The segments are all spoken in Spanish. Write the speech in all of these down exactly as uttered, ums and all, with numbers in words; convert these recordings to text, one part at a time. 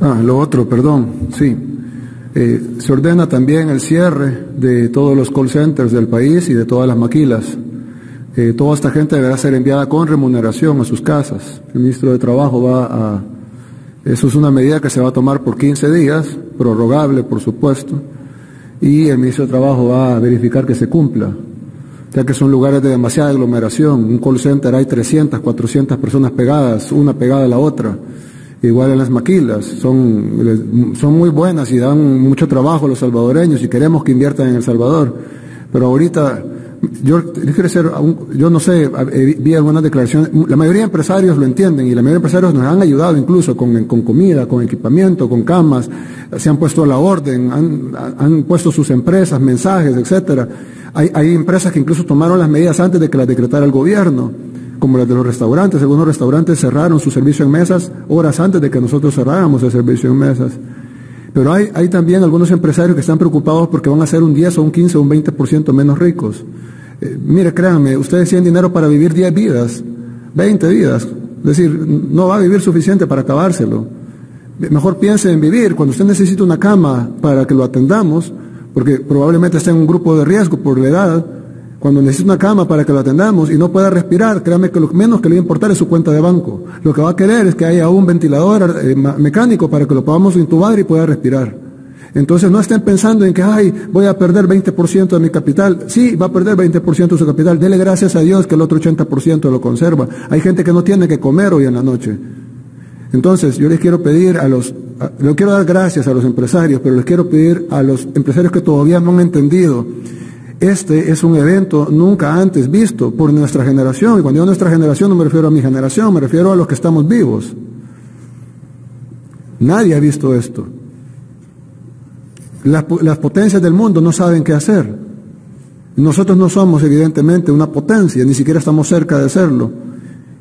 Ah, lo otro, perdón, sí. Eh, se ordena también el cierre de todos los call centers del país y de todas las maquilas. Eh, toda esta gente deberá ser enviada con remuneración a sus casas. El ministro de Trabajo va a... Eso es una medida que se va a tomar por quince días, prorrogable, por supuesto, y el ministro de Trabajo va a verificar que se cumpla, ya que son lugares de demasiada aglomeración. Un call center hay trescientas, cuatrocientas personas pegadas, una pegada a la otra. Igual en las maquilas, son, son muy buenas y dan mucho trabajo a los salvadoreños y queremos que inviertan en El Salvador. Pero ahorita, yo, yo no sé, vi algunas declaraciones, la mayoría de empresarios lo entienden y la mayoría de empresarios nos han ayudado incluso con, con comida, con equipamiento, con camas, se han puesto a la orden, han, han puesto sus empresas, mensajes, etcétera. Hay, hay empresas que incluso tomaron las medidas antes de que las decretara el gobierno, como las de los restaurantes. Algunos restaurantes cerraron su servicio en mesas horas antes de que nosotros cerráramos el servicio en mesas. Pero hay, hay también algunos empresarios que están preocupados porque van a ser un diez o un quince o un veinte por ciento menos ricos. Eh, mire, créanme, ustedes tienen dinero para vivir diez vidas, veinte vidas. Es decir, no va a vivir suficiente para acabárselo. Mejor piense en vivir. Cuando usted necesita una cama para que lo atendamos, porque probablemente está en un grupo de riesgo por la edad, cuando necesita una cama para que lo atendamos y no pueda respirar, créame que lo menos que le va a importar es su cuenta de banco. Lo que va a querer es que haya un ventilador eh, mecánico para que lo podamos intubar y pueda respirar. Entonces no estén pensando en que, ay, voy a perder veinte por ciento de mi capital. Sí, va a perder veinte por ciento de su capital. Dele gracias a Dios que el otro ochenta por ciento lo conserva. Hay gente que no tiene que comer hoy en la noche. Entonces, yo les quiero pedir a los, a, les quiero dar gracias a los empresarios, pero les quiero pedir a los empresarios que todavía no han entendido. Este es un evento nunca antes visto por nuestra generación. Y cuando digo nuestra generación no me refiero a mi generación, me refiero a los que estamos vivos. Nadie ha visto esto. Las, las potencias del mundo no saben qué hacer. Nosotros no somos evidentemente una potencia, ni siquiera estamos cerca de serlo.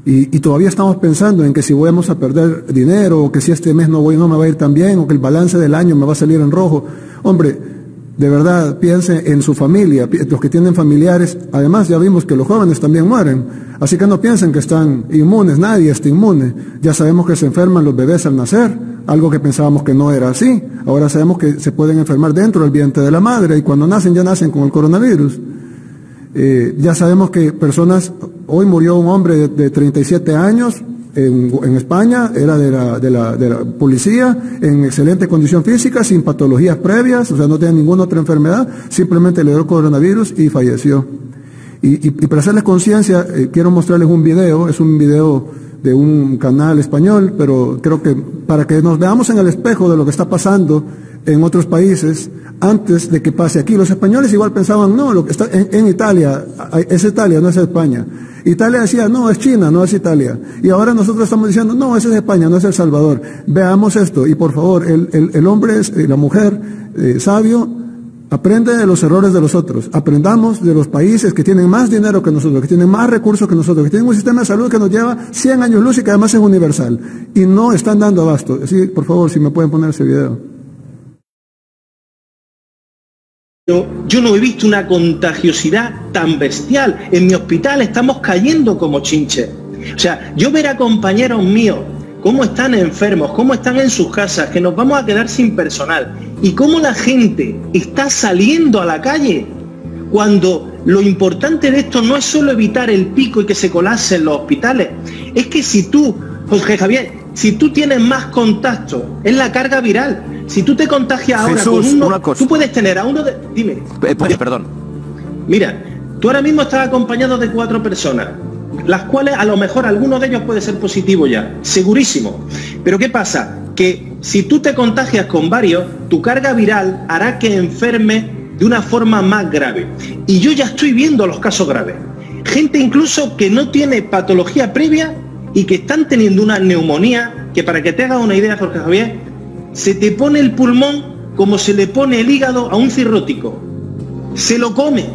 Y, y todavía estamos pensando en que si vamos a perder dinero, o que si este mes no, voy, no me va a ir tan bien, o que el balance del año me va a salir en rojo. Hombre, de verdad, piensen en su familia, los que tienen familiares. Además, ya vimos que los jóvenes también mueren. Así que no piensen que están inmunes, nadie está inmune. Ya sabemos que se enferman los bebés al nacer, algo que pensábamos que no era así. Ahora sabemos que se pueden enfermar dentro del vientre de la madre y cuando nacen, ya nacen con el coronavirus. Eh, ya sabemos que personas... Hoy murió un hombre de, de treinta y siete años en, en España, era de la, de, la, de la policía, en excelente condición física, sin patologías previas, o sea, no tenía ninguna otra enfermedad, simplemente le dio el coronavirus y falleció. Y, y, y para hacerles conciencia, eh, quiero mostrarles un video, es un video de un canal español, pero creo que para que nos veamos en el espejo de lo que está pasando en otros países, antes de que pase aquí. Los españoles igual pensaban, no, lo que está en, en Italia, es Italia, no es España. Italia decía, no, es China, no es Italia. Y ahora nosotros estamos diciendo, no, esa es España, no es El Salvador. Veamos esto, y por favor, el, el, el hombre y la mujer eh, sabio aprende de los errores de los otros. Aprendamos de los países que tienen más dinero que nosotros, que tienen más recursos que nosotros, que tienen un sistema de salud que nos lleva cien años luz y que además es universal. Y no están dando abasto. Sí, por favor, si me pueden poner ese video. Yo no he visto una contagiosidad tan bestial. En mi hospital estamos cayendo como chinches. O sea, yo ver a compañeros míos cómo están enfermos, cómo están en sus casas, que nos vamos a quedar sin personal, y cómo la gente está saliendo a la calle, cuando lo importante de esto no es solo evitar el pico y que se colapsen los hospitales. Es que si tú, Jorge Javier, si tú tienes más contacto, es la carga viral. Si tú te contagias ahora, Jesús, con uno, una cosa. Tú puedes tener a uno de... Dime. Eh, pues, perdón. Mira, tú ahora mismo estás acompañado de cuatro personas, las cuales a lo mejor alguno de ellos puede ser positivo ya, segurísimo. Pero ¿qué pasa? Que si tú te contagias con varios, tu carga viral hará que enferme de una forma más grave. Y yo ya estoy viendo los casos graves. Gente incluso que no tiene patología previa y que están teniendo una neumonía, que para que te hagas una idea, Jorge Javier, se te pone el pulmón como se le pone el hígado a un cirrótico. Se lo come.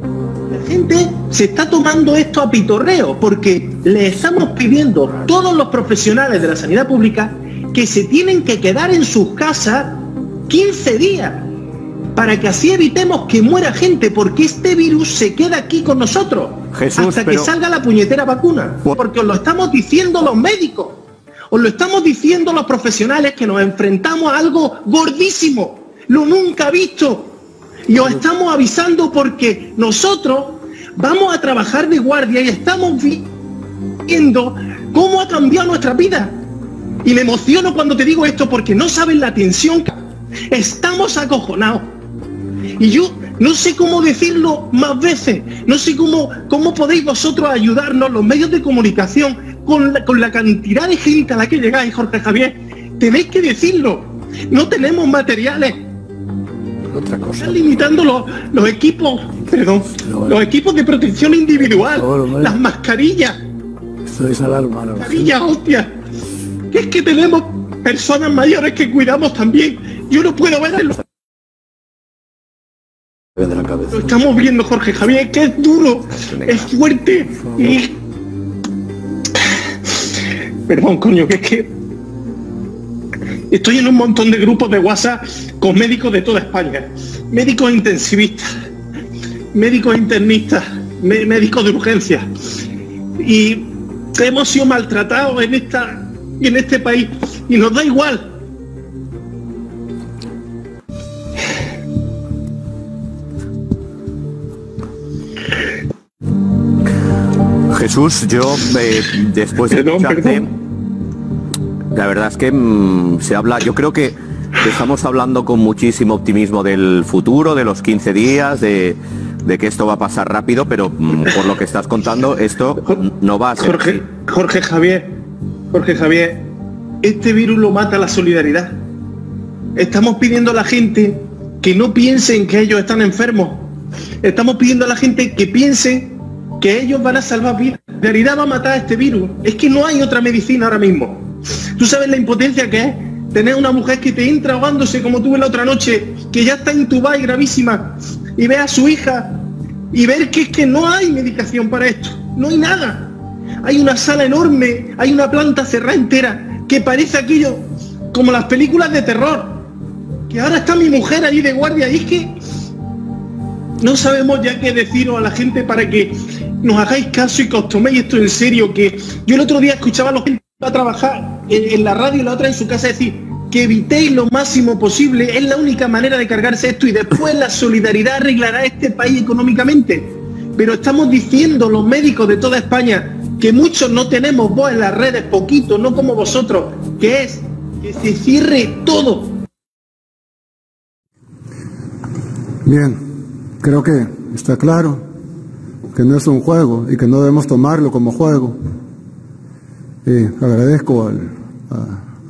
La gente se está tomando esto a pitorreo porque le estamos pidiendo a todos los profesionales de la sanidad pública que se tienen que quedar en sus casas quince días para que así evitemos que muera gente, porque este virus se queda aquí con nosotros, Jesús, hasta que pero... salga la puñetera vacuna, porque os lo estamos diciendo los médicos. Os lo estamos diciendo los profesionales que nos enfrentamos a algo gordísimo, lo nunca visto. Y os estamos avisando porque nosotros vamos a trabajar de guardia y estamos viendo cómo ha cambiado nuestra vida. Y me emociono cuando te digo esto porque no saben la tensión. Estamos acojonados. Y yo no sé cómo decirlo más veces. No sé cómo, cómo podéis vosotros ayudarnos, los medios de comunicación, Con la, con la cantidad de gente a la que llegáis, Jorge Javier. Tenéis que decirlo. No tenemos materiales. Otra cosa. Están limitando los, los equipos, perdón, no, los equipos de protección individual, favor, no, las mascarillas. Esto es alarma. No, mascarillas, sí. Hostia. Es que tenemos personas mayores que cuidamos también. Yo no puedo verlo. De la cabeza. Lo estamos viendo, Jorge Javier, que es duro, es fuerte. Y... perdón, coño, que es que estoy en un montón de grupos de WhatsApp con médicos de toda España. Médicos intensivistas, médicos internistas, médicos de urgencia. Y hemos sido maltratados en, esta, en este país y nos da igual. Jesús, yo eh, después de escucharte, perdón, perdón. La verdad es que mmm, se habla, yo creo que estamos hablando con muchísimo optimismo del futuro, de los quince días, de, de que esto va a pasar rápido, pero mmm, por lo que estás contando, esto no va a ser. Jorge, Jorge Javier, Jorge Javier, este virus lo mata la solidaridad. Estamos pidiendo a la gente que no piensen que ellos están enfermos. Estamos pidiendo a la gente que piense que ellos van a salvar vidas. En realidad va a matar a este virus. Es que no hay otra medicina ahora mismo. Tú sabes la impotencia que es tener una mujer que te entra ahogándose como tuve la otra noche, que ya está intubada y gravísima, y ver a su hija y ver que es que no hay medicación para esto. No hay nada. Hay una sala enorme, hay una planta cerrada entera, que parece aquello como las películas de terror. Que ahora está mi mujer allí de guardia y es que no sabemos ya qué deciros a la gente para que nos hagáis caso y que os toméis esto en serio. Que yo el otro día escuchaba a los que va a trabajar en la radio y la otra en su casa decir que evitéis lo máximo posible, es la única manera de cargarse esto y después la solidaridad arreglará este país económicamente. Pero estamos diciendo los médicos de toda España, que muchos no tenemos voz en las redes, poquito, no como vosotros, que es que se cierre todo. Bien, creo que está claro que no es un juego y que no debemos tomarlo como juego. Eh, agradezco al, a,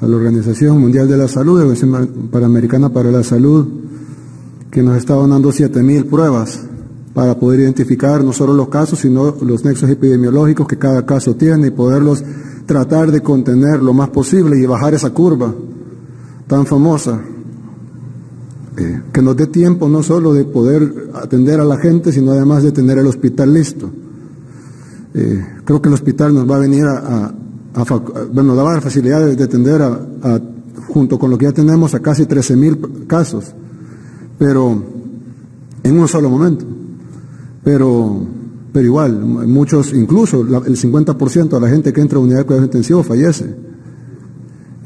a la Organización Mundial de la Salud, la Organización Panamericana para la Salud, que nos está donando siete mil pruebas para poder identificar no solo los casos, sino los nexos epidemiológicos que cada caso tiene y poderlos tratar de contener lo más posible y bajar esa curva tan famosa. Eh, que nos dé tiempo no solo de poder atender a la gente, sino además de tener el hospital listo. Eh, creo que el hospital nos va a venir a, a, a, bueno, nos va a dar facilidades de atender a, a, junto con lo que ya tenemos, a casi trece mil casos, pero en un solo momento. Pero, pero igual, muchos, incluso la, el cincuenta por ciento de la gente que entra a unidad de cuidados intensivos fallece.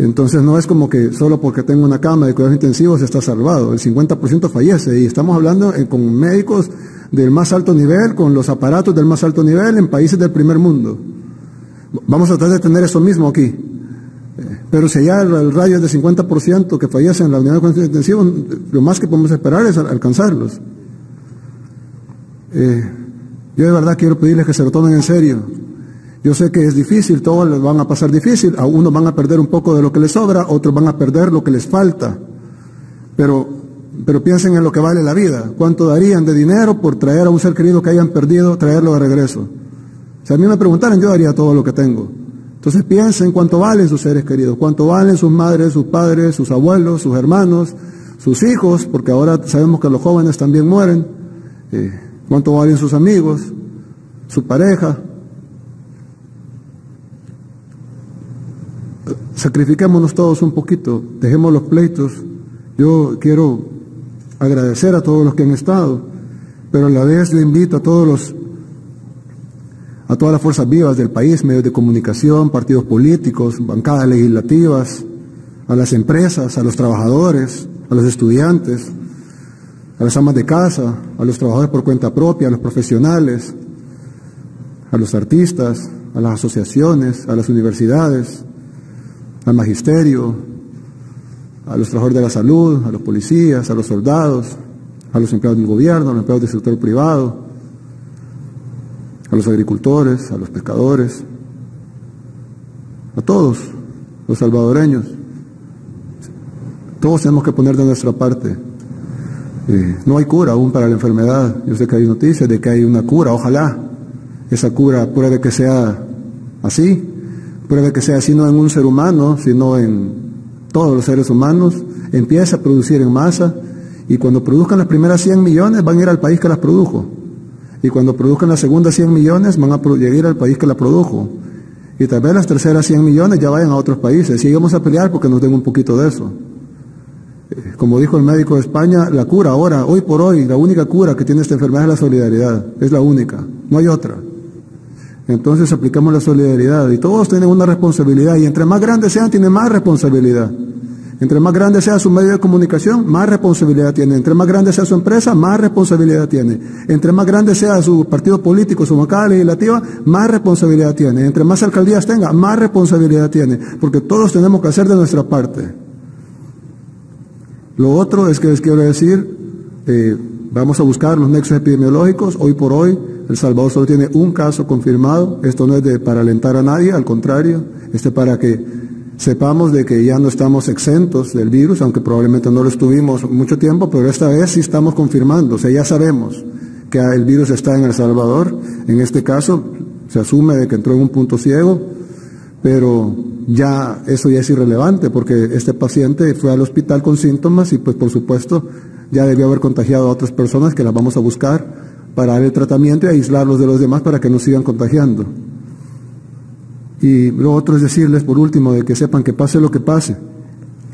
Entonces no es como que solo porque tengo una cama de cuidados intensivos está salvado, el cincuenta por ciento fallece y estamos hablando con médicos del más alto nivel, con los aparatos del más alto nivel en países del primer mundo. Vamos a tratar de tener eso mismo aquí, pero si allá el radio es de cincuenta por ciento que fallece en la unidad de cuidados intensivos, lo más que podemos esperar es alcanzarlos. Eh, yo de verdad quiero pedirles que se lo tomen en serio. Yo sé que es difícil, todos les van a pasar difícil, a unos van a perder un poco de lo que les sobra, otros van a perder lo que les falta, pero, pero piensen en lo que vale la vida, cuánto darían de dinero por traer a un ser querido que hayan perdido, traerlo de regreso. Si a mí me preguntaran, yo daría todo lo que tengo. Entonces piensen cuánto valen sus seres queridos, cuánto valen sus madres, sus padres, sus abuelos, sus hermanos, sus hijos, porque ahora sabemos que los jóvenes también mueren, eh, cuánto valen sus amigos, su pareja. Sacrifiquémonos todos un poquito, dejemos los pleitos. Yo quiero agradecer a todos los que han estado, pero a la vez le invito a todos los a todas las fuerzas vivas del país, medios de comunicación, partidos políticos, bancadas legislativas, a las empresas, a los trabajadores, a los estudiantes, a las amas de casa, a los trabajadores por cuenta propia, a los profesionales, a los artistas, a las asociaciones, a las universidades, al magisterio, a los trabajadores de la salud, a los policías, a los soldados, a los empleados del gobierno, a los empleados del sector privado, a los agricultores, a los pescadores, a todos los salvadoreños. Todos tenemos que poner de nuestra parte. Eh, no hay cura aún para la enfermedad. Yo sé que hay noticias de que hay una cura, ojalá. Esa cura, pruebe que sea así, pruebe que sea así no en un ser humano, sino en todos los seres humanos. Empieza a producir en masa, y cuando produzcan las primeras cien millones van a ir al país que las produjo. Y cuando produzcan las segundas cien millones van a llegar al país que la produjo. Y tal vez las terceras cien millones ya vayan a otros países. Y vamos a pelear porque nos den un poquito de eso. Como dijo el médico de España, la cura ahora, hoy por hoy, la única cura que tiene esta enfermedad es la solidaridad. Es la única, no hay otra. Entonces aplicamos la solidaridad, y todos tienen una responsabilidad, y entre más grandes sean, tienen más responsabilidad. Entre más grande sea su medio de comunicación, más responsabilidad tiene. Entre más grande sea su empresa, más responsabilidad tiene. Entre más grande sea su partido político, su bancada legislativa, más responsabilidad tiene. Entre más alcaldías tenga, más responsabilidad tiene. Porque todos tenemos que hacer de nuestra parte. Lo otro es que les quiero decir, eh, vamos a buscar los nexos epidemiológicos. Hoy por hoy, El Salvador solo tiene un caso confirmado. Esto no es de, para alentar a nadie, al contrario, este para que sepamos de que ya no estamos exentos del virus, aunque probablemente no lo estuvimos mucho tiempo, pero esta vez sí estamos confirmando, o sea, ya sabemos que el virus está en El Salvador. En este caso se asume de que entró en un punto ciego, pero ya eso ya es irrelevante, porque este paciente fue al hospital con síntomas y pues por supuesto ya debió haber contagiado a otras personas, que las vamos a buscar para dar el tratamiento y aislarlos de los demás para que no sigan contagiando. Y lo otro es decirles, por último, de que sepan que pase lo que pase,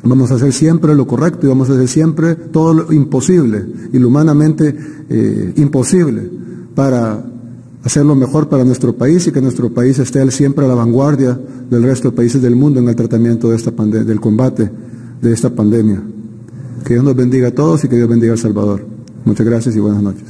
vamos a hacer siempre lo correcto y vamos a hacer siempre todo lo imposible y lo humanamente eh, imposible para hacer lo mejor para nuestro país, y que nuestro país esté siempre a la vanguardia del resto de países del mundo en el tratamiento de esta pandemia, del combate de esta pandemia. Que Dios nos bendiga a todos y que Dios bendiga a El Salvador. Muchas gracias y buenas noches.